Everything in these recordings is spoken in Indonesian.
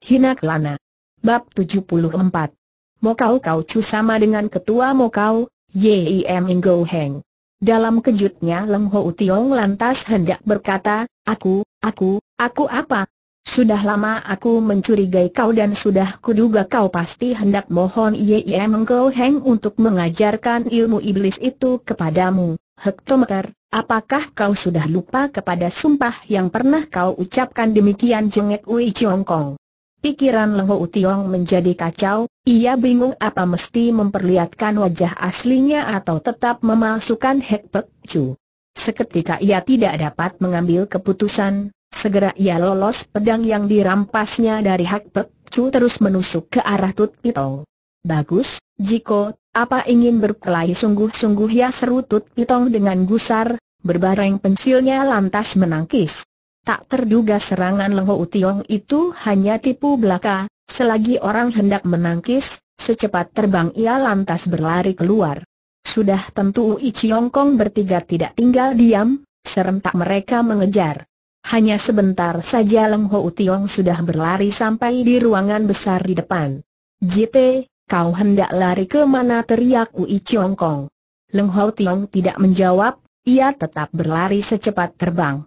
Hina Kelana. Bab 74. Mo Kau Kau Chu sama dengan ketua Mo Kau, Yim Ngo Heng. Dalam kejutnya Lenghou Utiong lantas hendak berkata, Aku apa? Sudah lama aku mencurigai kau dan sudah kuduga kau pasti hendak mohon Yim Ngo Heng untuk mengajarkan ilmu iblis itu kepadamu. Hektometer, apakah kau sudah lupa kepada sumpah yang pernah kau ucapkan? Demikian jengek Wi Chongkong. Pikiran Lenghou Tiong menjadi kacau, ia bingung apa mesti memperlihatkan wajah aslinya atau tetap memalsukan Hek Pek Cu. Seketika ia tidak dapat mengambil keputusan, segera ia lolos pedang yang dirampasnya dari Hek Pek Cu terus menusuk ke arah Tut Pitong. Bagus, Jiko. Apa ingin berkelahi sungguh-sungguh ya, seru Tut Pitong dengan gusar, berbareng pensilnya lantas menangkis. Tak terduga serangan Lenghou Utiong itu hanya tipu belaka, selagi orang hendak menangkis, secepat terbang ia lantas berlari keluar. Sudah tentu Wi Chongkong bertiga tidak tinggal diam, serentak mereka mengejar. Hanya sebentar saja Lenghou Utiong sudah berlari sampai di ruangan besar di depan. Jite, kau hendak lari ke mana? Teriak Wi Chongkong. Lenghou Tiong tidak menjawab, ia tetap berlari secepat terbang.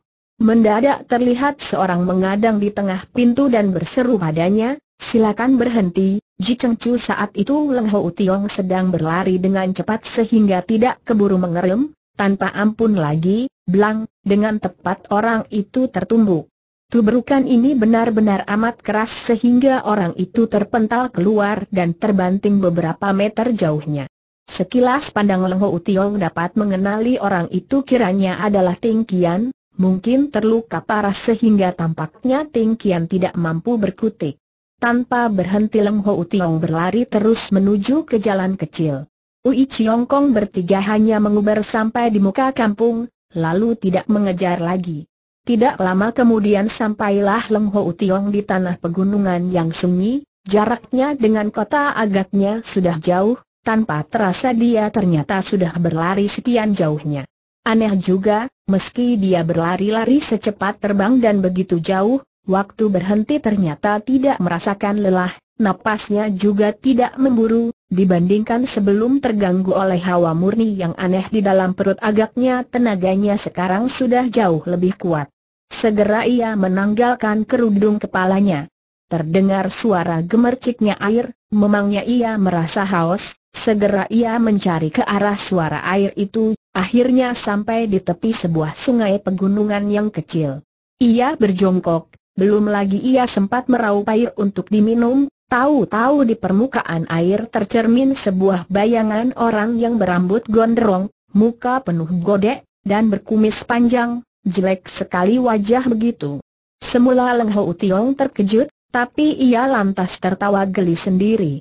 Mendadak terlihat seorang mengadang di tengah pintu dan berseru padanya, silakan berhenti, Ji Cheng Chu. Saat itu Lenghou Tiong sedang berlari dengan cepat sehingga tidak keburu mengerem, tanpa ampun lagi, blang, dengan tepat orang itu tertumbuk. Tubrukan ini benar-benar amat keras sehingga orang itu terpental keluar dan terbanting beberapa meter jauhnya. Sekilas pandang Lenghou Tiong dapat mengenali orang itu, kiranya adalah Ting Kian, mungkin terluka parah sehingga tampaknya Ting Kian tidak mampu berkutik. Tanpa berhenti Lenghou Tiong berlari terus menuju ke jalan kecil. Wi Chongkong bertiga hanya menguber sampai di muka kampung, lalu tidak mengejar lagi. Tidak lama kemudian sampailah Lenghou Tiong di tanah pegunungan yang sunyi, jaraknya dengan kota agaknya sudah jauh, tanpa terasa dia ternyata sudah berlari sekian jauhnya. Aneh juga, meski dia berlari-lari secepat terbang dan begitu jauh, waktu berhenti ternyata tidak merasakan lelah, napasnya juga tidak memburu, dibandingkan sebelum terganggu oleh hawa murni yang aneh di dalam perut. Agaknya tenaganya sekarang sudah jauh lebih kuat. Segera ia menanggalkan kerudung kepalanya. Terdengar suara gemerciknya air, memangnya ia merasa haus, segera ia mencari ke arah suara air itu, akhirnya sampai di tepi sebuah sungai pegunungan yang kecil. Ia berjongkok, belum lagi ia sempat meraup air untuk diminum, tahu-tahu di permukaan air tercermin sebuah bayangan orang yang berambut gondrong, muka penuh godek, dan berkumis panjang. Jelek sekali wajah begitu. Semula Lenghou Tiong terkejut, tapi ia lantas tertawa geli sendiri.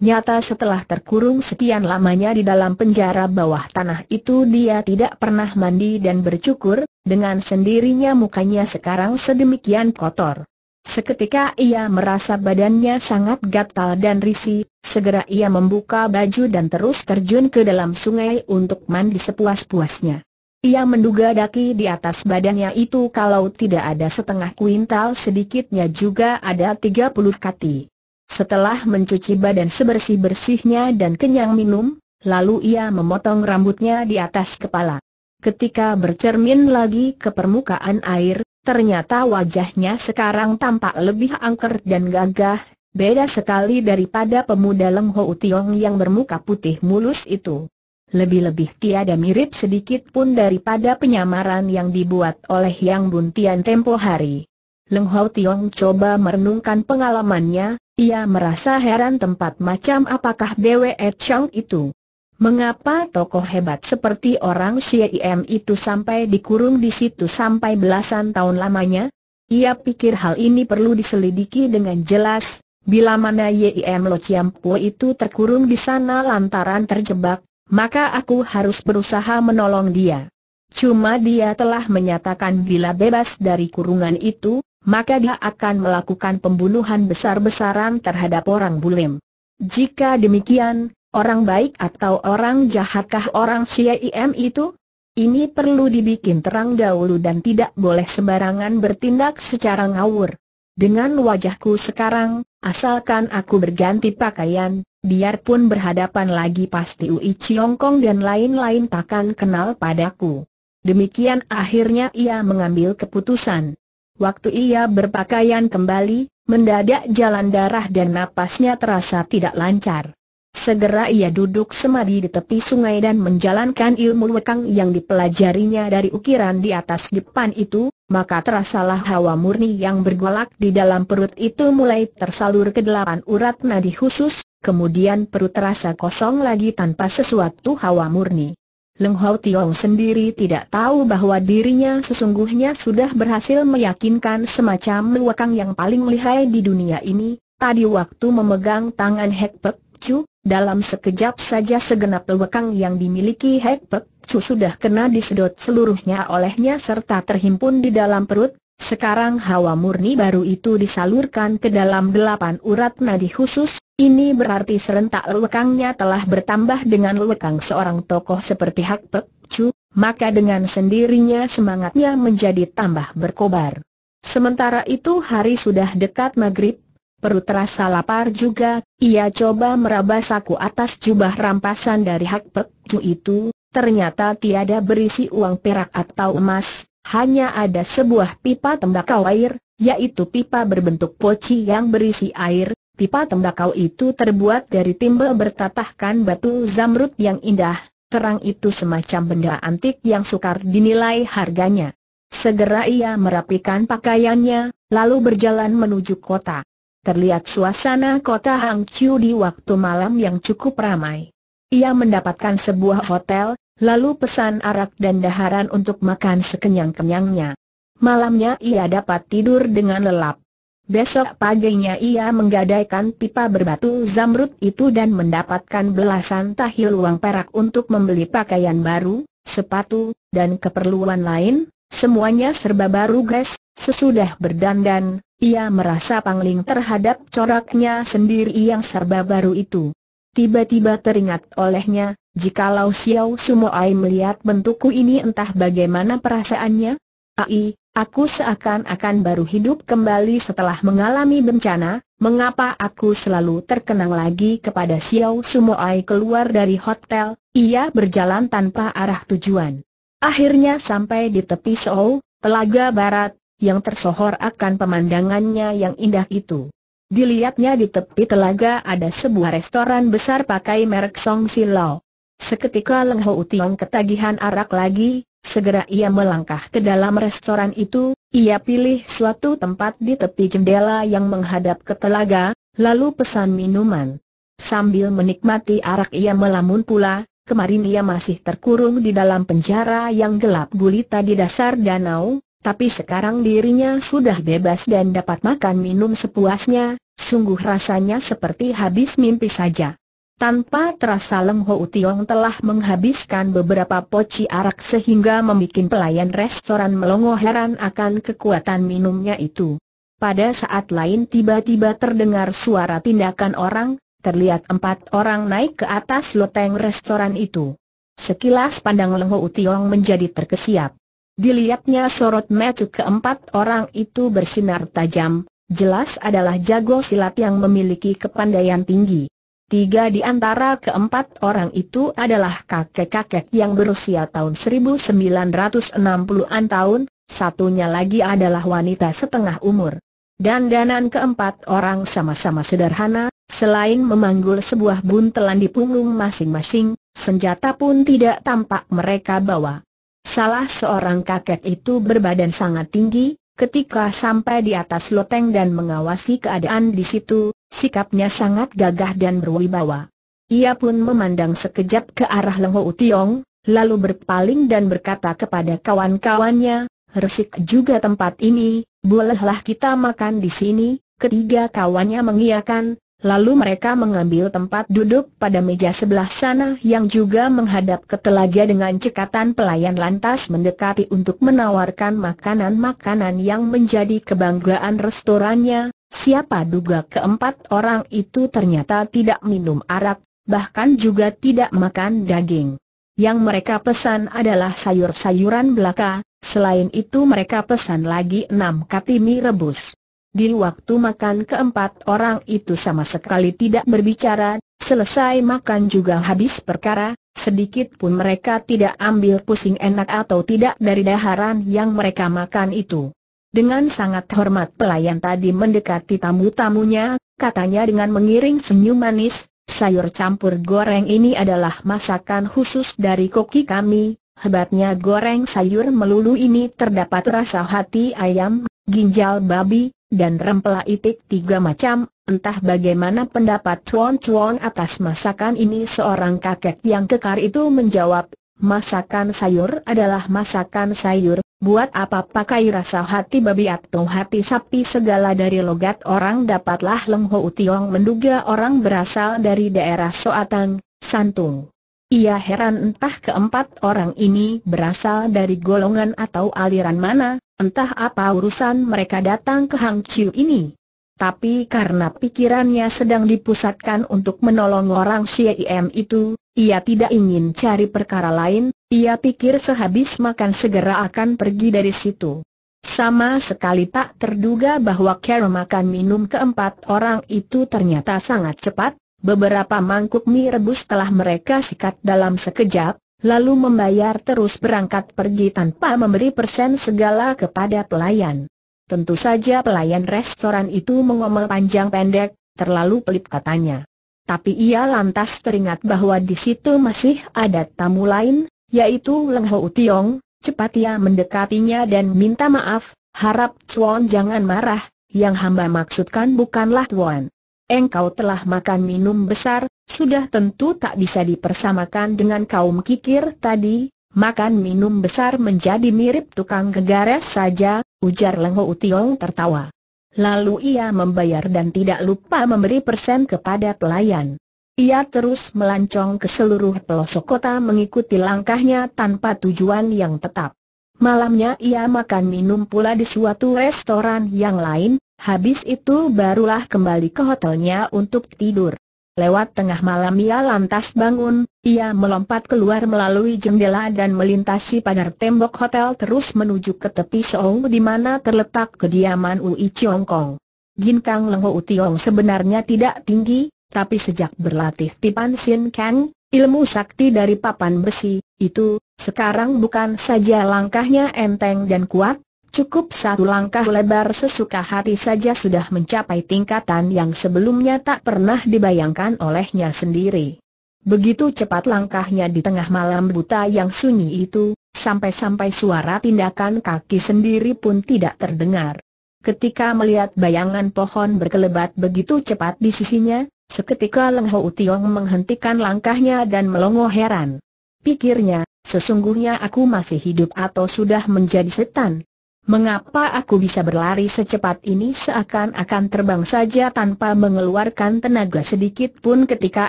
Nyata setelah terkurung sekian lamanya di dalam penjara bawah tanah itu dia tidak pernah mandi dan bercukur, dengan sendirinya mukanya sekarang sedemikian kotor. Seketika ia merasa badannya sangat gatal dan risih, segera ia membuka baju dan terus terjun ke dalam sungai untuk mandi sepuas-puasnya. Ia menduga daki di atas badannya itu kalau tidak ada setengah kuintal sedikitnya juga ada 30 kati. Setelah mencuci badan sebersih-bersihnya dan kenyang minum, lalu ia memotong rambutnya di atas kepala. Ketika bercermin lagi ke permukaan air, ternyata wajahnya sekarang tampak lebih angker dan gagah, beda sekali daripada pemuda Lenghou Tiong yang bermuka putih mulus itu. Lebih-lebih tiada mirip sedikit pun daripada penyamaran yang dibuat oleh Hiang Buntian tempo hari. Lenghou Tiong coba merenungkan pengalamannya, ia merasa heran tempat macam apakah Dewe Ed Chang itu. Mengapa tokoh hebat seperti orang Siem itu sampai dikurung di situ sampai belasan tahun lamanya? Ia pikir hal ini perlu diselidiki dengan jelas, bila mana Yim Lo Chiam Po itu terkurung di sana lantaran terjebak, maka aku harus berusaha menolong dia. Cuma dia telah menyatakan bila bebas dari kurungan itu, maka dia akan melakukan pembunuhan besar-besaran terhadap orang bulim. Jika demikian, orang baik atau orang jahatkah orang Siem itu? Ini perlu dibikin terang dahulu dan tidak boleh sembarangan bertindak secara ngawur. Dengan wajahku sekarang, asalkan aku berganti pakaian, biarpun berhadapan lagi pasti Wi Chongkong dan lain-lain takkan kenal padaku." Demikian akhirnya ia mengambil keputusan. Waktu ia berpakaian kembali, mendadak jalan darah dan napasnya terasa tidak lancar. Segera ia duduk semadi di tepi sungai dan menjalankan ilmu wekang yang dipelajarinya dari ukiran di atas depan itu, maka terasalah hawa murni yang bergolak di dalam perut itu mulai tersalur ke 8 urat nadi khusus, kemudian perut terasa kosong lagi tanpa sesuatu hawa murni. Lenghou Tiong sendiri tidak tahu bahwa dirinya sesungguhnya sudah berhasil meyakinkan semacam wekang yang paling lihai di dunia ini, tadi waktu memegang tangan Hek Pek Cu. Dalam sekejap saja segenap wekang yang dimiliki Hek Pek Cu sudah kena disedot seluruhnya olehnya serta terhimpun di dalam perut. Sekarang hawa murni baru itu disalurkan ke dalam 8 urat nadi khusus. Ini berarti serentak wekangnya telah bertambah dengan wekang seorang tokoh seperti Hek Pek Cu. Maka dengan sendirinya semangatnya menjadi tambah berkobar. Sementara itu hari sudah dekat maghrib. Perut terasa lapar juga, ia coba meraba saku atas jubah rampasan dari Hek Pek Cu itu, ternyata tiada berisi uang perak atau emas, hanya ada sebuah pipa tembakau air, yaitu pipa berbentuk poci yang berisi air. Pipa tembakau itu terbuat dari timbel bertatahkan batu zamrud yang indah, terang itu semacam benda antik yang sukar dinilai harganya. Segera ia merapikan pakaiannya, lalu berjalan menuju kota. Terlihat suasana kota Hangzhou di waktu malam yang cukup ramai. Ia mendapatkan sebuah hotel, lalu pesan arak dan daharan untuk makan sekenyang-kenyangnya. Malamnya ia dapat tidur dengan lelap. Besok paginya ia menggadaikan pipa berbatu zamrud itu dan mendapatkan belasan tahil uang perak untuk membeli pakaian baru, sepatu, dan keperluan lain. Semuanya serba baru guys. Sesudah berdandan, ia merasa pangling terhadap coraknya sendiri yang serba baru itu. Tiba-tiba teringat olehnya, jikalau Xiao Sumoai melihat bentukku ini entah bagaimana perasaannya? Ai, aku seakan-akan baru hidup kembali setelah mengalami bencana, mengapa aku selalu terkenang lagi kepada Xiao Sumoai? Keluar dari hotel, ia berjalan tanpa arah tujuan. Akhirnya sampai di tepi Soho, Telaga Barat, yang tersohor akan pemandangannya yang indah itu. Dilihatnya di tepi telaga ada sebuah restoran besar pakai merek Song Silao. Seketika Lenghou Tiong ketagihan arak lagi, segera ia melangkah ke dalam restoran itu, ia pilih suatu tempat di tepi jendela yang menghadap ke telaga, lalu pesan minuman. Sambil menikmati arak ia melamun pula, kemarin ia masih terkurung di dalam penjara yang gelap gulita di dasar danau. Tapi sekarang dirinya sudah bebas dan dapat makan minum sepuasnya, sungguh rasanya seperti habis mimpi saja. Tanpa terasa Lenghou Tiong telah menghabiskan beberapa poci arak sehingga membuat pelayan restoran melongo heran akan kekuatan minumnya itu. Pada saat lain tiba-tiba terdengar suara tindakan orang, terlihat 4 orang naik ke atas loteng restoran itu. Sekilas pandang Lenghou Tiong menjadi terkesiap. Dilihatnya sorot mata keempat orang itu bersinar tajam, jelas adalah jago silat yang memiliki kepandaian tinggi. 3 di antara keempat orang itu adalah kakek-kakek yang berusia tahun 1960-an tahun, satunya lagi adalah wanita setengah umur. Dandanan keempat orang sama-sama sederhana, selain memanggul sebuah buntelan di punggung masing-masing, senjata pun tidak tampak mereka bawa. Salah seorang kakek itu berbadan sangat tinggi, ketika sampai di atas loteng dan mengawasi keadaan di situ, sikapnya sangat gagah dan berwibawa. Ia pun memandang sekejap ke arah Lenghou Tiong, lalu berpaling dan berkata kepada kawan-kawannya, "Resik juga tempat ini, bolehlah kita makan di sini." Ketiga kawannya mengiyakan, lalu mereka mengambil tempat duduk pada meja sebelah sana yang juga menghadap ke telaga dengan cekatan pelayan lantas mendekati untuk menawarkan makanan-makanan yang menjadi kebanggaan restorannya. Siapa duga keempat orang itu ternyata tidak minum arak, bahkan juga tidak makan daging. Yang mereka pesan adalah sayur-sayuran belaka, selain itu mereka pesan lagi 6 kati mie rebus. Di waktu makan keempat orang itu sama sekali tidak berbicara, selesai makan juga habis perkara, sedikit pun mereka tidak ambil pusing enak atau tidak dari daharan yang mereka makan itu. Dengan sangat hormat pelayan tadi mendekati tamu-tamunya, katanya dengan mengiring senyum manis, "Sayur campur goreng ini adalah masakan khusus dari koki kami, hebatnya goreng sayur melulu ini terdapat rasa hati ayam, ginjal babi, dan rempah itik tiga macam. Entah bagaimana pendapat cuan-cuan atas masakan ini?" Seorang kakek yang kekar itu menjawab, "Masakan sayur adalah masakan sayur, buat apa pakai rasa hati babi atau hati sapi?" Segala dari logat orang dapatlah Lenghou Tiong menduga orang berasal dari daerah Soatang, Santung. Ia heran entah keempat orang ini berasal dari golongan atau aliran mana. Entah apa urusan mereka datang ke Hang Chiu ini. Tapi karena pikirannya sedang dipusatkan untuk menolong orang CIM itu, ia tidak ingin cari perkara lain. Ia pikir sehabis makan segera akan pergi dari situ. Sama sekali tak terduga bahwa cara makan minum keempat orang itu ternyata sangat cepat. Beberapa mangkuk mie rebus telah mereka sikat dalam sekejap, lalu membayar terus berangkat pergi tanpa memberi persen segala kepada pelayan. Tentu saja pelayan restoran itu mengomel panjang pendek, terlalu pelit katanya. Tapi ia lantas teringat bahwa di situ masih ada tamu lain, yaitu Lenghou Tiong. Cepat ia mendekatinya dan minta maaf, "Harap Tuan jangan marah, yang hamba maksudkan bukanlah Tuan. Engkau telah makan minum besar, sudah tentu tak bisa dipersamakan dengan kaum kikir tadi. Makan minum besar menjadi mirip tukang gegares saja," ujar Lenghou Tiong tertawa. Lalu ia membayar dan tidak lupa memberi persen kepada pelayan. Ia terus melancong ke seluruh pelosok kota mengikuti langkahnya tanpa tujuan yang tetap. Malamnya ia makan minum pula di suatu restoran yang lain. Habis itu barulah kembali ke hotelnya untuk tidur. Lewat tengah malam ia lantas bangun, ia melompat keluar melalui jendela dan melintasi pagar tembok hotel terus menuju ke tepi Soho di mana terletak kediaman Wi Chongkong. Gin Kang Lenghou Tiong sebenarnya tidak tinggi, tapi sejak berlatih Tipan Sin Kang, ilmu sakti dari papan besi, itu sekarang bukan saja langkahnya enteng dan kuat, cukup satu langkah lebar sesuka hati saja sudah mencapai tingkatan yang sebelumnya tak pernah dibayangkan olehnya sendiri. Begitu cepat langkahnya di tengah malam buta yang sunyi itu, sampai-sampai suara tindakan kaki sendiri pun tidak terdengar. Ketika melihat bayangan pohon berkelebat begitu cepat di sisinya, seketika Lenghou Tiong menghentikan langkahnya dan melongo heran. Pikirnya, sesungguhnya aku masih hidup atau sudah menjadi setan? Mengapa aku bisa berlari secepat ini seakan-akan terbang saja tanpa mengeluarkan tenaga sedikit pun? Ketika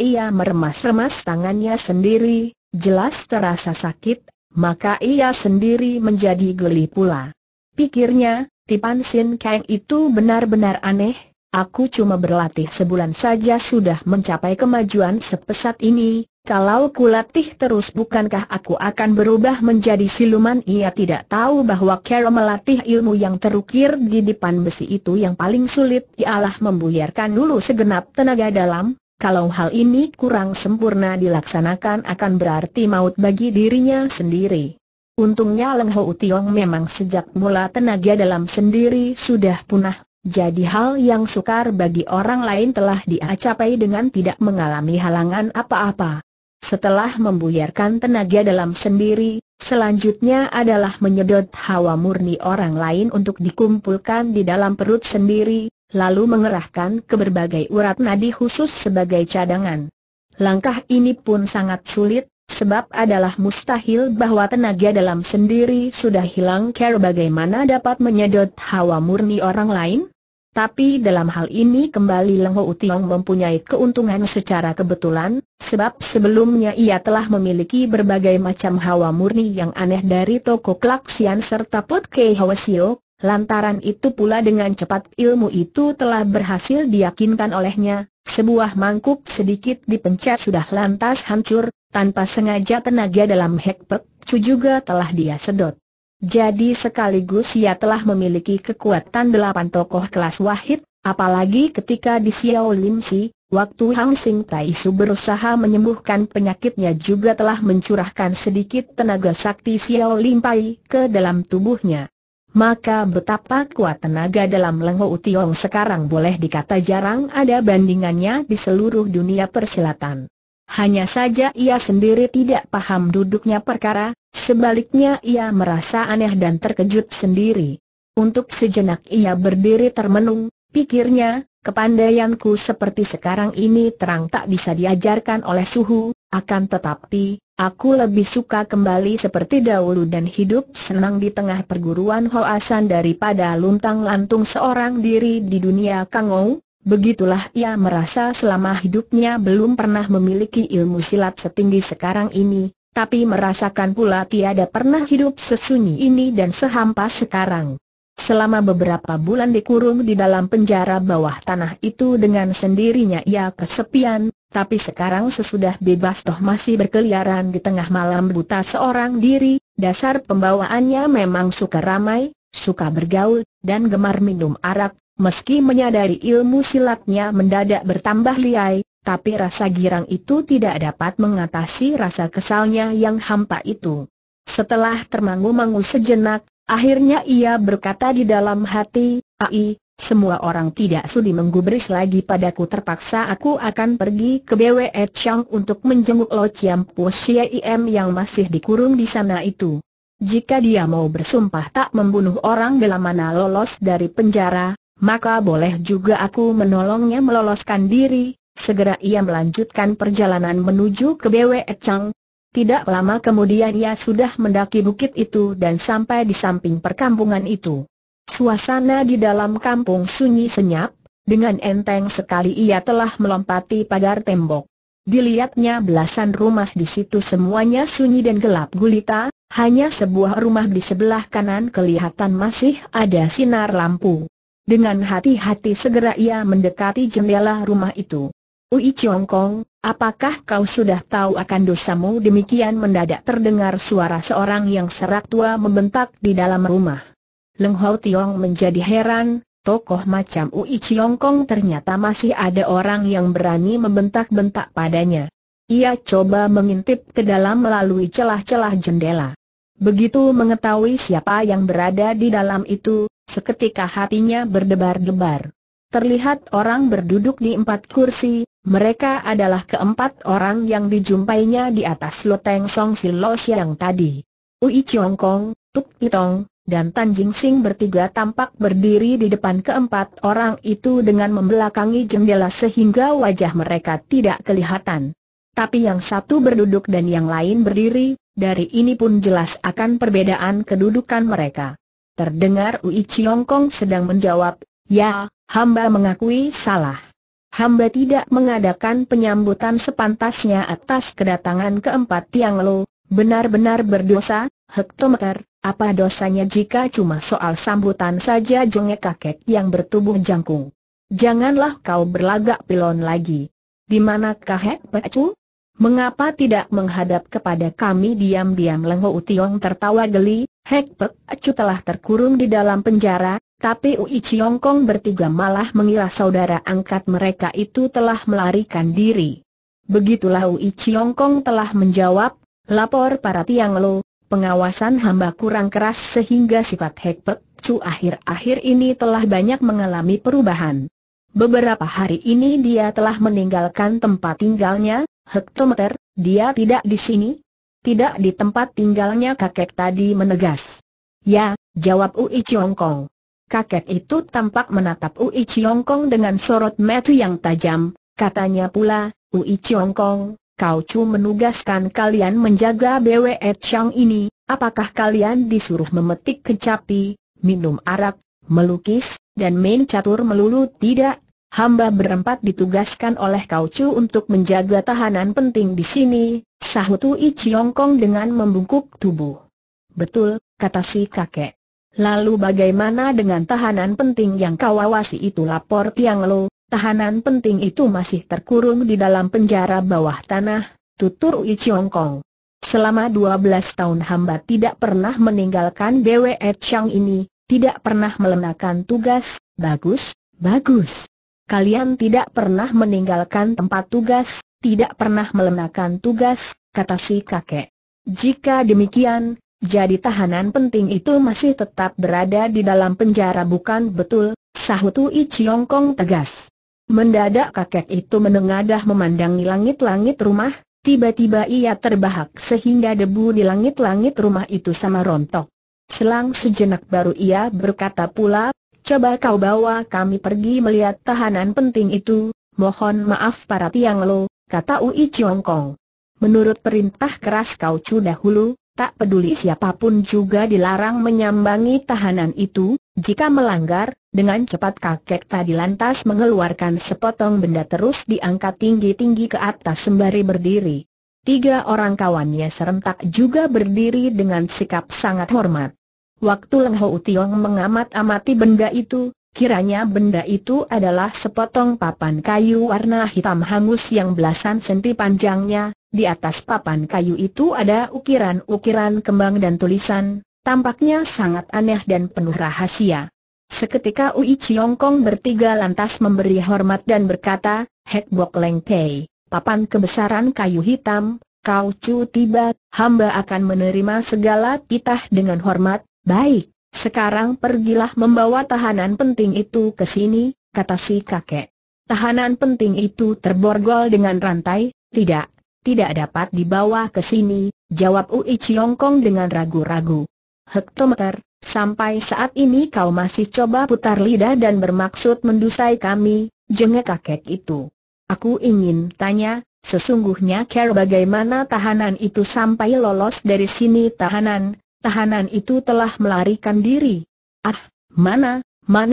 ia meremas-remas tangannya sendiri, jelas terasa sakit, maka ia sendiri menjadi geli pula. Pikirnya, Tipan Sin Kang itu benar-benar aneh, aku cuma berlatih sebulan saja sudah mencapai kemajuan sepesat ini. Kalau kulatih terus bukankah aku akan berubah menjadi siluman? Ia tidak tahu bahwa cara melatih ilmu yang terukir di depan besi itu yang paling sulit ialah membuyarkan dulu segenap tenaga dalam. Kalau hal ini kurang sempurna dilaksanakan akan berarti maut bagi dirinya sendiri. Untungnya Lenghou Tiong memang sejak mula tenaga dalam sendiri sudah punah, jadi hal yang sukar bagi orang lain telah dia capai dengan tidak mengalami halangan apa-apa. Setelah membuyarkan tenaga dalam sendiri, selanjutnya adalah menyedot hawa murni orang lain untuk dikumpulkan di dalam perut sendiri, lalu mengerahkan ke berbagai urat nadi khusus sebagai cadangan. Langkah ini pun sangat sulit, sebab adalah mustahil bahwa tenaga dalam sendiri sudah hilang. Cara bagaimana dapat menyedot hawa murni orang lain? Tapi dalam hal ini kembali Lenghou Tiong mempunyai keuntungan secara kebetulan, sebab sebelumnya ia telah memiliki berbagai macam hawa murni yang aneh dari Toko Klaksian serta Pot Kei Hwasio. Lantaran itu pula dengan cepat ilmu itu telah berhasil diyakinkan olehnya. Sebuah mangkuk sedikit dipencet sudah lantas hancur, tanpa sengaja tenaga dalam Hek Pek Cu juga telah dia sedot. Jadi sekaligus ia telah memiliki kekuatan 8 tokoh kelas wahid, apalagi ketika di Siaw Lim Si, waktu Hang Sing Taisu berusaha menyembuhkan penyakitnya juga telah mencurahkan sedikit tenaga sakti Siaw Lim Pai ke dalam tubuhnya. Maka betapa kuat tenaga dalam Lenghou Utiong sekarang boleh dikata jarang ada bandingannya di seluruh dunia persilatan. Hanya saja ia sendiri tidak paham duduknya perkara, sebaliknya ia merasa aneh dan terkejut sendiri. Untuk sejenak ia berdiri termenung, pikirnya, kepandaianku seperti sekarang ini terang tak bisa diajarkan oleh suhu, akan tetapi aku lebih suka kembali seperti dahulu dan hidup senang di tengah perguruan Hoasan daripada luntang-lantung seorang diri di dunia Kangou. Begitulah ia merasa selama hidupnya belum pernah memiliki ilmu silat setinggi sekarang ini, tapi merasakan pula tiada pernah hidup sesunyi ini dan sehampa sekarang. Selama beberapa bulan dikurung di dalam penjara bawah tanah itu dengan sendirinya ia kesepian. Tapi sekarang sesudah bebas toh masih berkeliaran di tengah malam buta seorang diri, dasar pembawaannya memang suka ramai, suka bergaul, dan gemar minum arak, meski menyadari ilmu silatnya mendadak bertambah liai, tapi rasa girang itu tidak dapat mengatasi rasa kesalnya yang hampa itu. Setelah termangu-mangu sejenak, akhirnya ia berkata di dalam hati, "Ai, semua orang tidak sudi menggubris lagi padaku, terpaksa aku akan pergi ke Dewe Ed Chang untuk menjenguk Lo Chiam Po Siem yang masih dikurung di sana itu. Jika dia mau bersumpah tak membunuh orang bila mana lolos dari penjara, maka boleh juga aku menolongnya meloloskan diri." Segera ia melanjutkan perjalanan menuju ke Bwe Echang. Tidak lama kemudian ia sudah mendaki bukit itu dan sampai di samping perkampungan itu. Suasana di dalam kampung sunyi senyap, dengan enteng sekali ia telah melompati pagar tembok. Dilihatnya belasan rumah di situ semuanya sunyi dan gelap gulita, hanya sebuah rumah di sebelah kanan kelihatan masih ada sinar lampu. Dengan hati-hati segera ia mendekati jendela rumah itu. "Wi Chongkong, apakah kau sudah tahu akan dosamu?" Demikian mendadak terdengar suara seorang yang serak tua membentak di dalam rumah. Lenghou Tiong menjadi heran, tokoh macam Wi Chongkong ternyata masih ada orang yang berani membentak-bentak padanya. Ia coba mengintip ke dalam melalui celah-celah jendela. Begitu mengetahui siapa yang berada di dalam itu, seketika hatinya berdebar-debar. Terlihat orang berduduk di 4 kursi, mereka adalah keempat orang yang dijumpainya di atas loteng Song Silao siang tadi. Wi Chongkong, Tut Pitong, dan Tan Jing Sing bertiga tampak berdiri di depan keempat orang itu dengan membelakangi jendela sehingga wajah mereka tidak kelihatan. Tapi yang satu berduduk dan yang lain berdiri, dari ini pun jelas akan perbedaan kedudukan mereka. Terdengar Wi Chongkong sedang menjawab, "Ya, hamba mengakui salah. Hamba tidak mengadakan penyambutan sepantasnya atas kedatangan keempat Tiang Lo, benar-benar berdosa. Hektometer, apa dosanya jika cuma soal sambutan saja?" Jengek kakek yang bertubuh jangkung. "Janganlah kau berlagak pilon lagi. Di manakah Hek Pek Cu? Mengapa tidak menghadap kepada kami?" Diam-diam Lenghou Tiong tertawa geli. Hek Pek Cu telah terkurung di dalam penjara, tapi Wi Chongkong bertiga malah mengira saudara angkat mereka itu telah melarikan diri. Begitulah Wi Chongkong telah menjawab, "Lapor para Tiang Lo. Pengawasan hamba kurang keras sehingga sifat Hek Pek Cu akhir-akhir ini telah banyak mengalami perubahan. Beberapa hari ini dia telah meninggalkan tempat tinggalnya." "Hektometer, dia tidak di sini?" "Tidak di tempat tinggalnya," kakek tadi menegas. "Ya," jawab Wi Chongkong. Kakek itu tampak menatap Wi Chongkong dengan sorot mata yang tajam. Katanya pula, "Wi Chongkong, kau cuma menugaskan kalian menjaga Bwe Echang ini, apakah kalian disuruh memetik kecapi, minum arak, melukis, dan main catur melulu?" "Tidak, hamba berempat ditugaskan oleh Kau Cu untuk menjaga tahanan penting di sini," sahut Wi Chongkong dengan membungkuk tubuh. "Betul," kata si kakek. "Lalu bagaimana dengan tahanan penting yang kau awasi itu?" "Lapor Tiang Lo, tahanan penting itu masih terkurung di dalam penjara bawah tanah," tutur Wi Chongkong. Selama 12 tahun hamba tidak pernah meninggalkan Dewe Ed Chang ini, tidak pernah melenakan tugas. Bagus. Kalian tidak pernah meninggalkan tempat tugas, tidak pernah melenakan tugas, kata si kakek. Jika demikian, jadi tahanan penting itu masih tetap berada di dalam penjara bukan betul, sahut Wi Chongkong tegas. Mendadak kakek itu menengadah memandangi langit-langit rumah, tiba-tiba ia terbahak sehingga debu di langit-langit rumah itu sama rontok. Selang sejenak baru ia berkata pula, coba kau bawa kami pergi melihat tahanan penting itu, mohon maaf para Tiang Lo, kata Wi Chongkong. Menurut perintah keras kau cu dahulu, tak peduli siapapun juga dilarang menyambangi tahanan itu, jika melanggar, dengan cepat kakek tadi lantas mengeluarkan sepotong benda terus diangkat tinggi-tinggi ke atas sembari berdiri. Tiga orang kawannya serentak juga berdiri dengan sikap sangat hormat. Waktu Lenghou Tiong mengamat-amati benda itu, kiranya benda itu adalah sepotong papan kayu warna hitam hangus yang belasan senti panjangnya. Di atas papan kayu itu ada ukiran-ukiran kembang dan tulisan, tampaknya sangat aneh dan penuh rahasia. Seketika Wi Chongkong bertiga lantas memberi hormat dan berkata, Hek Bok Leng Pei. Papan kebesaran kayu hitam, kau cu tiba, hamba akan menerima segala titah dengan hormat. Baik, sekarang pergilah membawa tahanan penting itu ke sini, kata si kakek. Tahanan penting itu terborgol dengan rantai. Tidak dapat dibawa ke sini, jawab Wi Chongkong dengan ragu-ragu. Hektometer, sampai saat ini kau masih coba putar lidah dan bermaksud mendusai kami, jengek kakek itu. Aku ingin tanya, sesungguhnya care bagaimana tahanan itu sampai lolos dari sini? Tahanan itu telah melarikan diri. Ah, mana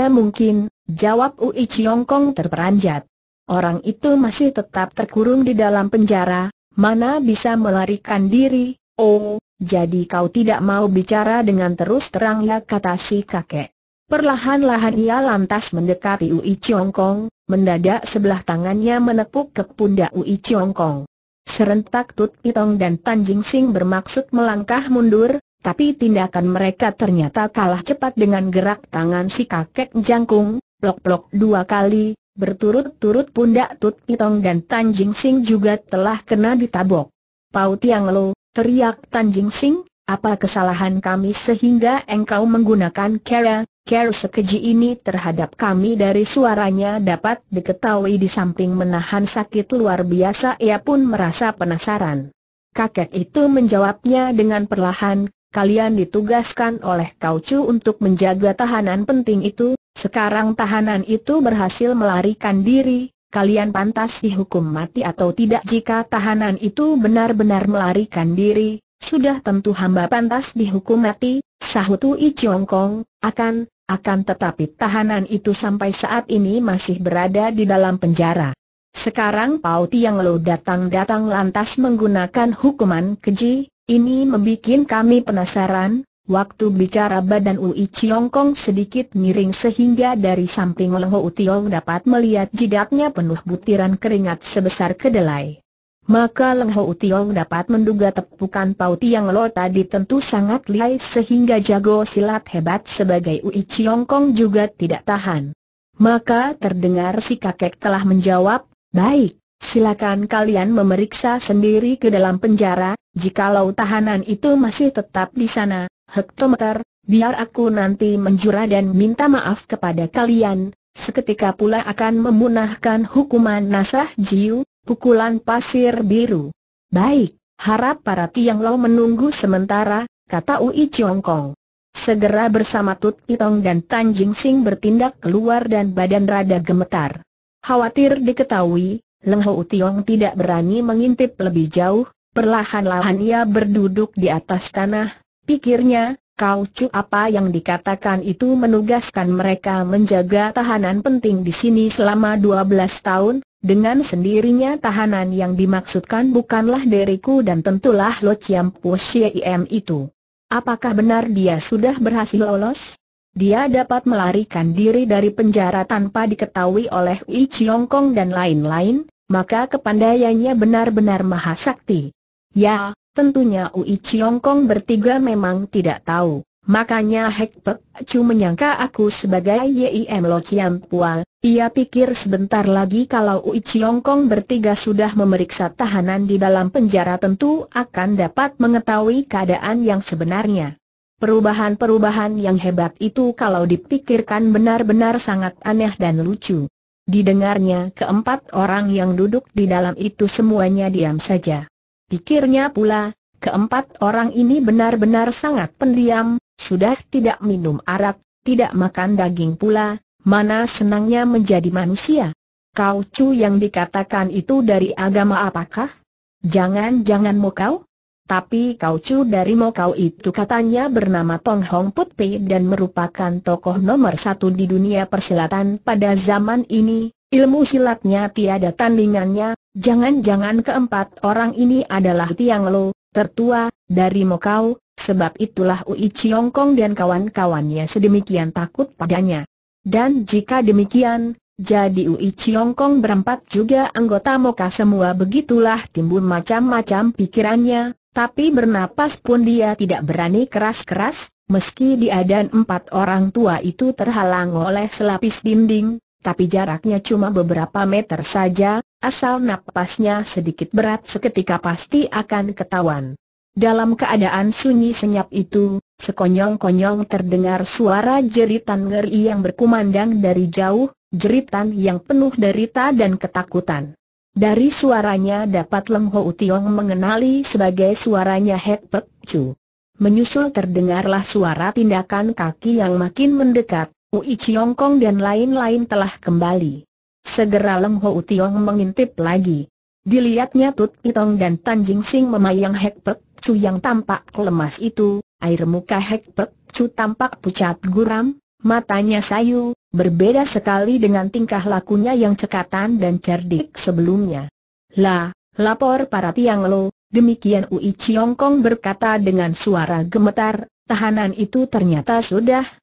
mungkin, jawab Wi Chongkong terperanjat. Orang itu masih tetap terkurung di dalam penjara, mana bisa melarikan diri? Oh, jadi kau tidak mau bicara dengan terus terang ya, kata si kakek. Perlahan-lahan ia lantas mendekati Wi Chongkong, mendadak sebelah tangannya menepuk ke pundak Wi Chongkong. Serentak Tut Pitong dan Tan Jing Sing bermaksud melangkah mundur, tapi tindakan mereka ternyata kalah cepat dengan gerak tangan si kakek jangkung, plok-plok dua kali, berturut-turut pundak Tut Pitong dan Tan Jing Sing juga telah kena ditabok. Pau Tiang Lo, teriak Tan Jing Sing, apa kesalahan kami sehingga engkau menggunakan care sekeji ini terhadap kami? Dari suaranya dapat diketahui di samping menahan sakit luar biasa ia pun merasa penasaran. Kakek itu menjawabnya dengan perlahan, kalian ditugaskan oleh Kau Cu untuk menjaga tahanan penting itu, sekarang tahanan itu berhasil melarikan diri, kalian pantas dihukum mati atau tidak? Jika tahanan itu benar-benar melarikan diri, sudah tentu hamba pantas dihukum mati, sahut Wi Chongkong. Akan tetapi tahanan itu sampai saat ini masih berada di dalam penjara. Sekarang Pau Tiang Lo datang lantas menggunakan hukuman keji, ini membuat kami penasaran. Waktu bicara badan Wi Chongkong sedikit miring sehingga dari samping Lenghou Tiong dapat melihat jidatnya penuh butiran keringat sebesar kedelai. Maka Lenghou Tiong dapat menduga tepukan Pau Tiang Lo tadi tentu sangat lihai sehingga jago silat hebat sebagai Wi Chongkong juga tidak tahan. Maka terdengar si kakek telah menjawab, baik, silakan kalian memeriksa sendiri ke dalam penjara, jikalau tahanan itu masih tetap di sana, Hektometer, biar aku nanti menjura dan minta maaf kepada kalian, seketika pula akan memunahkan hukuman nasah jiu, pukulan pasir biru. Baik, harap para Tiang Lo menunggu sementara, kata Wi Chongkong. Segera bersama Tut Pitong dan Tan Jing Sing bertindak keluar dan badan rada gemetar. Khawatir diketahui, Lenghou Tiong tidak berani mengintip lebih jauh. Perlahan-lahan ia berduduk di atas tanah. Pikirnya, Kau Cu apa yang dikatakan itu menugaskan mereka menjaga tahanan penting di sini selama 12 tahun. Dengan sendirinya tahanan yang dimaksudkan bukanlah diriku dan tentulah Lo Chiam Po Siem itu. Apakah benar dia sudah berhasil lolos? Dia dapat melarikan diri dari penjara tanpa diketahui oleh Wi Chongkong dan lain-lain, maka kepandaiannya benar-benar mahasakti. Ya, Tentunya Wi Chongkong bertiga memang tidak tahu. Makanya Hek Pek Cu menyangka aku sebagai C I M Lo Chiam Po. Ia pikir sebentar lagi kalau Wi Chongkong bertiga sudah memeriksa tahanan di dalam penjara tentu akan dapat mengetahui keadaan yang sebenarnya. Perubahan-perubahan yang hebat itu kalau dipikirkan benar-benar sangat aneh dan lucu. Didengarnya keempat orang yang duduk di dalam itu semuanya diam saja. Pikirnya pula, keempat orang ini benar-benar sangat pendiam, sudah tidak minum arak, tidak makan daging pula, mana senangnya menjadi manusia. Kau Cu yang dikatakan itu dari agama apakah? Jangan-jangan Mo Kau? Tapi Kau Cu dari Mo Kau itu katanya bernama Tong Hong Put Pi dan merupakan tokoh nomor satu di dunia persilatan pada zaman ini. Ilmu silatnya tiada tandingannya. Jangan-jangan keempat orang ini adalah Tiang Lo, tertua, dari Mo Kau, sebab itulah Wi Chongkong dan kawan-kawannya sedemikian takut padanya. Dan jika demikian, jadi Wi Chongkong berempat juga anggota Mo Kau semua, begitulah timbul macam-macam pikirannya, tapi bernapas pun dia tidak berani keras-keras, meski dia dan empat orang tua itu terhalang oleh selapis dinding. Tapi jaraknya cuma beberapa meter saja, asal napasnya sedikit berat seketika pasti akan ketahuan. Dalam keadaan sunyi senyap itu, sekonyong-konyong terdengar suara jeritan ngeri yang berkumandang dari jauh, jeritan yang penuh derita dan ketakutan. Dari suaranya dapat Lenghou Utiong mengenali sebagai suaranya Hek Pek Cu. Menyusul terdengarlah suara tindakan kaki yang makin mendekat. Wi Chongkong dan lain-lain telah kembali. Segera Lenghou Utiong mengintip lagi. Dilihatnya Tut Pitong dan Tan Jing Sing memayang Hek Pek Cu yang tampak lemas itu. Air muka Hek Pek Cu tampak pucat guram, matanya sayu, berbeda sekali dengan tingkah lakunya yang cekatan dan cerdik sebelumnya. Lapor para Tiang Lo, demikian Wi Chongkong berkata dengan suara gemetar. Tahanan itu ternyata sudah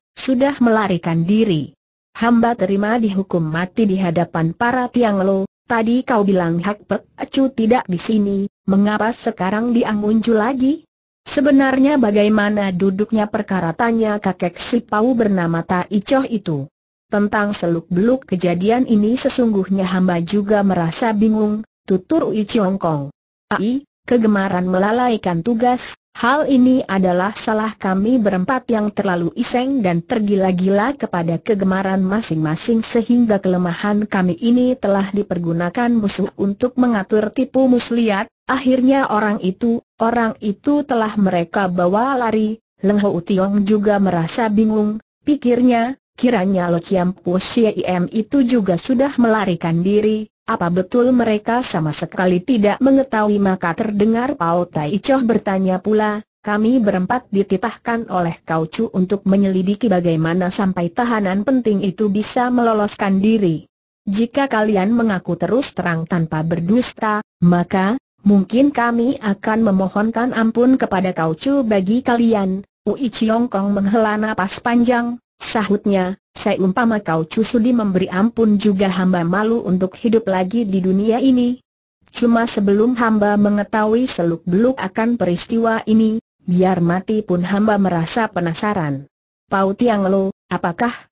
melarikan diri. Hamba terima dihukum mati di hadapan para Tiang Lo. Tadi kau bilang Hek Pek Cu tidak di sini, mengapa sekarang dia muncul lagi? Sebenarnya bagaimana duduknya perkara, tanya kakek si Pau bernama Tai Coh itu. Tentang seluk-beluk kejadian ini sesungguhnya hamba juga merasa bingung, tutur Wi Chongkong. Ai, kegemaran melalaikan tugas. Hal ini adalah salah kami berempat yang terlalu iseng dan tergila-gila kepada kegemaran masing-masing sehingga kelemahan kami ini telah dipergunakan musuh untuk mengatur tipu muslihat. Akhirnya orang itu telah mereka bawa lari. Lenghou Tiong juga merasa bingung, pikirnya, kiranya Lo Chiam Po Siem itu juga sudah melarikan diri. Apa betul mereka sama sekali tidak mengetahui? Maka terdengar Pau Tai Coh bertanya pula, kami berempat dititahkan oleh Kau Cu untuk menyelidiki bagaimana sampai tahanan penting itu bisa meloloskan diri. Jika kalian mengaku terus terang tanpa berdusta, maka mungkin kami akan memohonkan ampun kepada Kau Cu bagi kalian. Wi Chongkong menghela napas panjang, sahutnya. Seumpama Kau Cu sudi memberi ampun juga hamba malu untuk hidup lagi di dunia ini. Cuma sebelum hamba mengetahui seluk-beluk akan peristiwa ini, biar mati pun hamba merasa penasaran. Pau Tiang Lo, apakah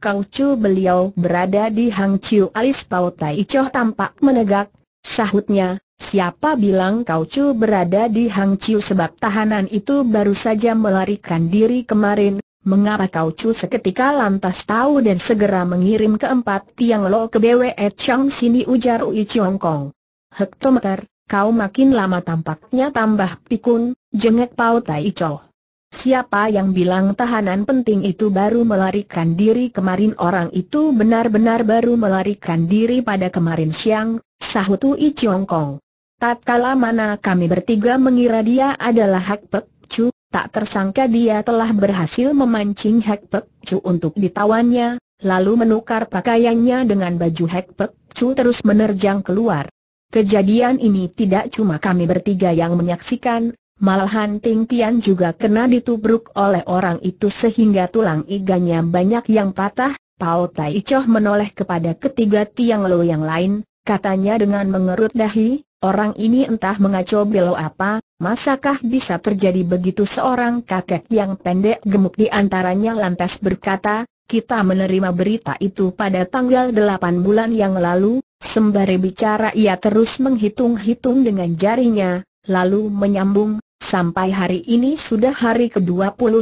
Kau Cu beliau berada di Hang Chiu? Alis Pau Tai Coh tampak menegak, sahutnya. Siapa bilang Kau Cu berada di Hang Chiu? Sebab tahanan itu baru saja melarikan diri kemarin. Mengapa Kau Cu seketika lantas tahu dan segera mengirim keempat Tiang Lo ke Dewe Ed Chang sini? Ujar Wi Chongkong. Hektometer, kau makin lama tampaknya tambah pikun, jengek Pau Tai Coh. Siapa yang bilang tahanan penting itu baru melarikan diri kemarin? Orang itu benar-benar baru melarikan diri pada kemarin siang, sahut Wi Chongkong. Tatkala mana kami bertiga mengira dia adalah Hek Pek Cu, tak tersangka dia telah berhasil memancing Hek Pek Cu untuk ditawannya, lalu menukar pakaiannya dengan baju Hek Pek Cu terus menerjang keluar. Kejadian ini tidak cuma kami bertiga yang menyaksikan, malahan Ting Kian juga kena ditubruk oleh orang itu sehingga tulang iganya banyak yang patah. Pau Tai Coh menoleh kepada ketiga Tiang Lo yang lain, katanya dengan mengerut dahi, orang ini entah mengacau belo apa, Masakah bisa terjadi begitu? Seorang kakek yang pendek gemuk di antaranya lantas berkata, kita menerima berita itu pada tanggal 8 bulan yang lalu. Sembari bicara ia terus menghitung-hitung dengan jarinya, lalu menyambung, sampai hari ini sudah hari ke-21,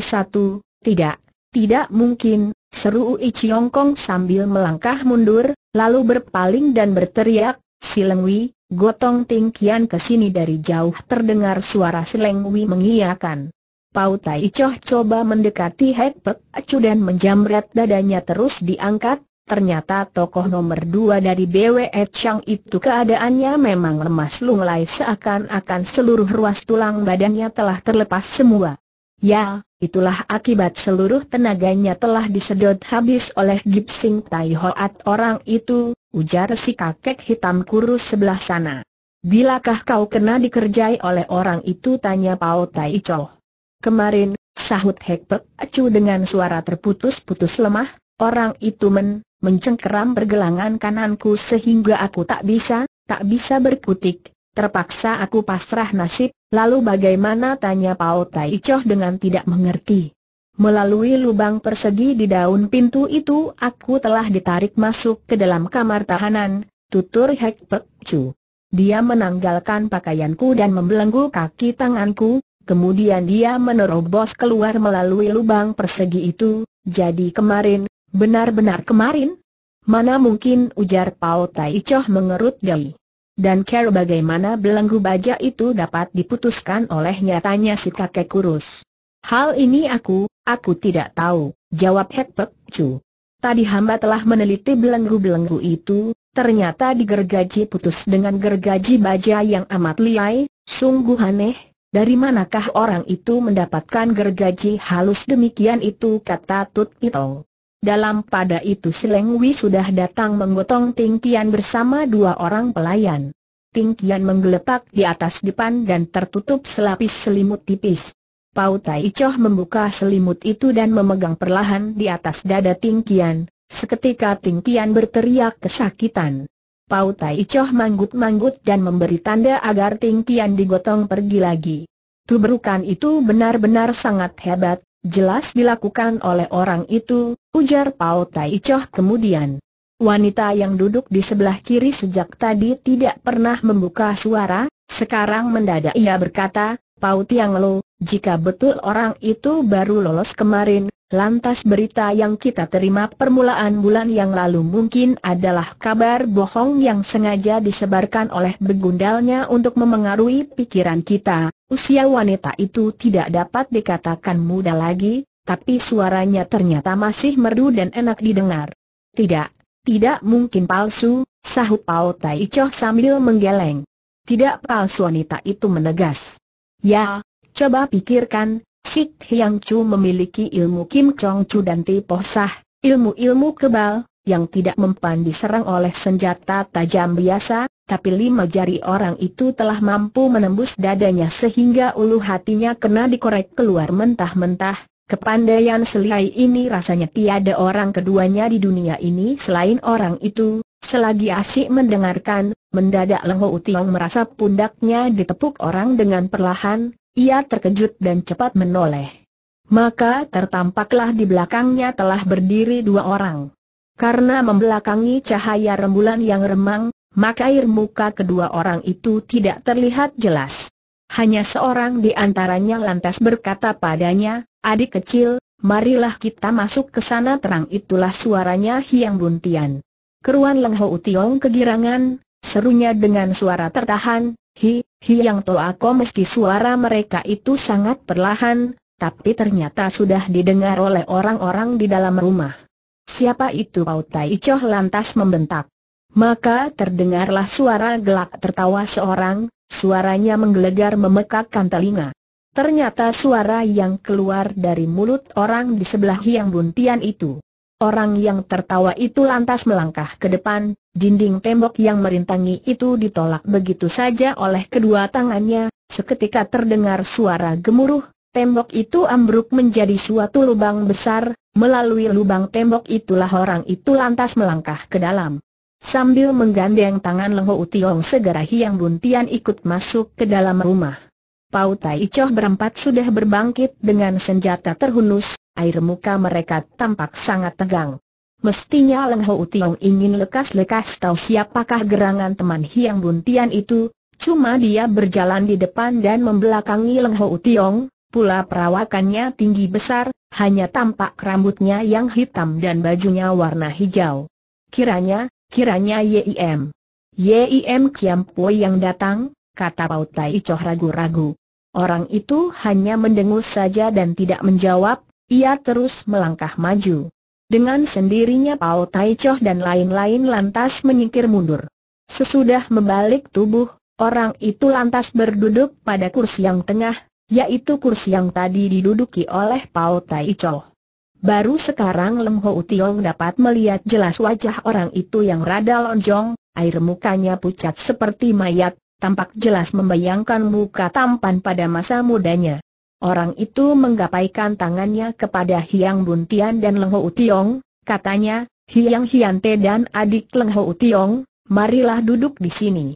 tidak mungkin, seru Wi Chongkong sambil melangkah mundur, lalu berpaling dan berteriak, Si Lengwi, gotong Ting Kian ke sini. Dari jauh terdengar suara Si Lengwi mengiyakan. Pau Tai Coh coba mendekati Hek Pek Cu dan menjamret dadanya terus diangkat. Ternyata tokoh nomor 2 dari Bwe Echang itu keadaannya memang lemas lunglai, seakan-akan seluruh ruas tulang badannya telah terlepas semua. Ya, itulah akibat seluruh tenaganya telah disedot habis oleh Gipsing Tai Hoat orang itu, ujar si kakek hitam kurus sebelah sana. Bilakah kau kena dikerjai oleh orang itu? Tanya Pau Tai Coh. Kemarin, sahut Hek Pek Cu dengan suara terputus-putus lemah, orang itu mencengkeram pergelangan kananku sehingga aku tak bisa berkutik. Terpaksa aku pasrah nasib. Lalu bagaimana? Tanya Pau Tai Coh dengan tidak mengerti. Melalui lubang persegi di daun pintu itu aku telah ditarik masuk ke dalam kamar tahanan, tutur Hek Pek Cu. Dia menanggalkan pakaianku dan membelenggu kaki tanganku, kemudian dia menerobos keluar melalui lubang persegi itu. Jadi kemarin, benar-benar kemarin? Mana mungkin, ujar Pau Tai Coh mengerut dahi. Dan kira bagaimana belenggu baja itu dapat diputuskan olehnya? Tanya si kakek kurus. Hal ini aku tidak tahu, jawab Hek Pek Cu. Tadi hamba telah meneliti belenggu-belenggu itu, ternyata digergaji putus dengan gergaji baja yang amat liai. Sungguh aneh, dari manakah orang itu mendapatkan gergaji halus demikian itu? Kata Tut Pitong. Dalam pada itu Si Lengwi sudah datang menggotong Ting Kian bersama 2 orang pelayan. Ting Kian menggeletak di atas dipan dan tertutup selapis selimut tipis. Pau Tai Coh membuka selimut itu dan memegang perlahan di atas dada Ting Kian. Seketika Ting Kian berteriak kesakitan. Pau Tai Coh manggut-manggut dan memberi tanda agar Ting Kian digotong pergi lagi. Tubrukan itu benar-benar sangat hebat, jelas dilakukan oleh orang itu, ujar Pau Tai Coh kemudian. Wanita yang duduk di sebelah kiri sejak tadi tidak pernah membuka suara, sekarang mendadak ia berkata, Pau Tiang Lo, jika betul orang itu baru lolos kemarin, lantas berita yang kita terima permulaan bulan yang lalu mungkin adalah kabar bohong yang sengaja disebarkan oleh begundalnya untuk memengaruhi pikiran kita. Usia wanita itu tidak dapat dikatakan muda lagi, tapi suaranya ternyata masih merdu dan enak didengar. Tidak mungkin palsu, sahut Pau Tai Coh sambil menggeleng. Tidak palsu, wanita itu menegas. Ya, coba pikirkan, Si Hyang Chu memiliki ilmu Kim Chong Chu dan Tipoh Sah, ilmu-ilmu kebal, yang tidak mempan diserang oleh senjata tajam biasa, tapi 5 jari orang itu telah mampu menembus dadanya sehingga ulu hatinya kena dikorek keluar mentah-mentah. Kepandaian selihai ini rasanya tiada orang keduanya di dunia ini selain orang itu. Selagi asyik mendengarkan, mendadak Lenghou Tiong merasa pundaknya ditepuk orang dengan perlahan, ia terkejut dan cepat menoleh. Maka tertampaklah di belakangnya telah berdiri 2 orang. Karena membelakangi cahaya rembulan yang remang, maka air muka kedua orang itu tidak terlihat jelas. Hanya seorang di antaranya lantas berkata padanya, adik kecil, marilah kita masuk ke sana. Terang itulah suaranya Hiang Buntian. Keruan Lenghou Tiong kegirangan, serunya dengan suara tertahan, Hiang Toako. Meski suara mereka itu sangat perlahan, tapi ternyata sudah didengar oleh orang-orang di dalam rumah. Siapa itu? Pau Tai Coh lantas membentak. Maka terdengarlah suara gelak tertawa seorang, suaranya menggelegar memekakkan telinga. Ternyata suara yang keluar dari mulut orang di sebelah Hiang Buntian itu. Orang yang tertawa itu lantas melangkah ke depan, dinding tembok yang merintangi itu ditolak begitu saja oleh kedua tangannya, seketika terdengar suara gemuruh, tembok itu ambruk menjadi suatu lubang besar, melalui lubang tembok itulah orang itu lantas melangkah ke dalam. Sambil menggandeng tangan Lenghou Tiong segera Hiang Buntian ikut masuk ke dalam rumah. Pau Tai Coh berempat sudah berbangkit dengan senjata terhunus, air muka mereka tampak sangat tegang. Mestinya Lenghou Tiong ingin lekas-lekas tahu siapakah gerangan teman Hiang Buntian itu, cuma dia berjalan di depan dan membelakangi Lenghou Tiong, pula perawakannya tinggi besar, hanya tampak rambutnya yang hitam dan bajunya warna hijau. Kiranya Yim Chiam Po yang datang, kata Pau Tai Coh ragu-ragu. Orang itu hanya mendengus saja dan tidak menjawab, ia terus melangkah maju. Dengan sendirinya Pau Tai Coh dan lain-lain lantas menyingkir mundur. Sesudah membalik tubuh, orang itu lantas berduduk pada kursi yang tengah, yaitu kursi yang tadi diduduki oleh Pau Tai Coh. Baru sekarang Lenghou Tiong dapat melihat jelas wajah orang itu yang rada lonjong, air mukanya pucat seperti mayat. Tampak jelas membayangkan muka tampan pada masa mudanya. Orang itu menggapaikan tangannya kepada Hiang Buntian dan Lenghou Tiong, katanya, "Hiang Hiante dan adik Lenghou Tiong, marilah duduk di sini."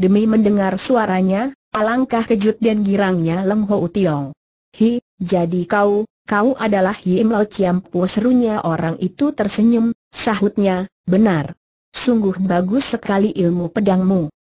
Demi mendengar suaranya, alangkah kejut dan girangnya Lenghou Tiong. Jadi kau adalah Yim Ngo Heng, serunya orang itu tersenyum, sahutnya, "Benar. Sungguh bagus sekali ilmu pedangmu."